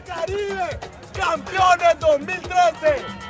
Liga Caribe, campeones 2013.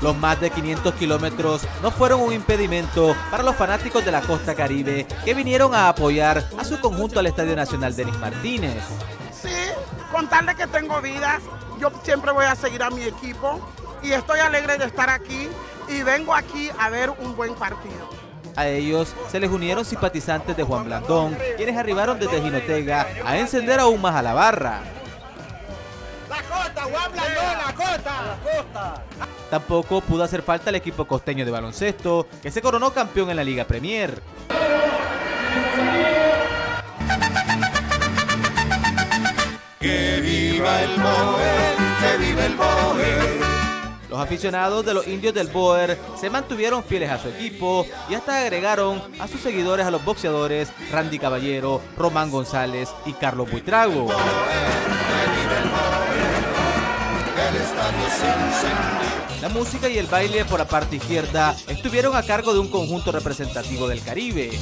Los más de 500 kilómetros no fueron un impedimento para los fanáticos de la Costa Caribe que vinieron a apoyar a su conjunto al Estadio Nacional Denis Martínez. Sí, contarles que tengo vida, yo siempre voy a seguir a mi equipo y estoy alegre de estar aquí y vengo aquí a ver un buen partido. A ellos se les unieron simpatizantes de Juan Blandón, quienes arribaron desde Jinotega a encender aún más a la barra. ¡La Costa, Juan Blandón, la Costa! ¡La Costa! Tampoco pudo hacer falta el equipo costeño de baloncesto, que se coronó campeón en la Liga Premier. ¡Que viva el Boer! ¡Que viva el Boer! Los aficionados de los indios del Boer se mantuvieron fieles a su equipo y hasta agregaron a sus seguidores a los boxeadores Randy Caballero, Román González y Carlos Buitrago. La música y el baile por la parte izquierda estuvieron a cargo de un conjunto representativo del Caribe.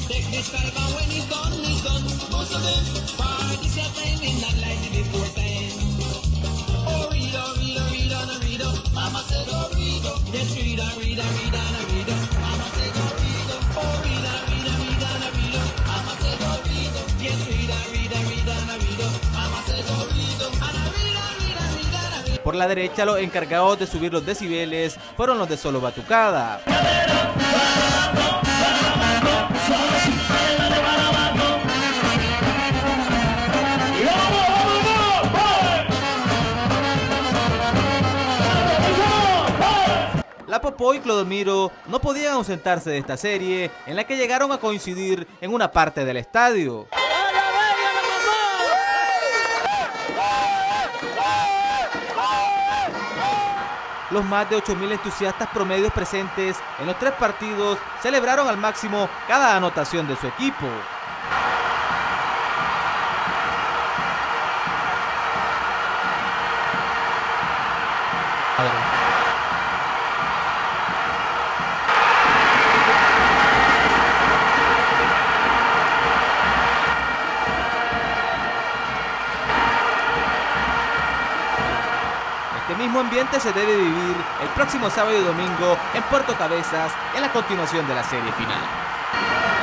Por la derecha, los encargados de subir los decibeles fueron los de Solo Batucada. La Popó y Clodomiro no podían ausentarse de esta serie, en la que llegaron a coincidir en una parte del estadio. Los más de 8.000 entusiastas promedios presentes en los tres partidos celebraron al máximo cada anotación de su equipo. El mismo ambiente se debe vivir el próximo sábado y domingo en Puerto Cabezas en la continuación de la serie final.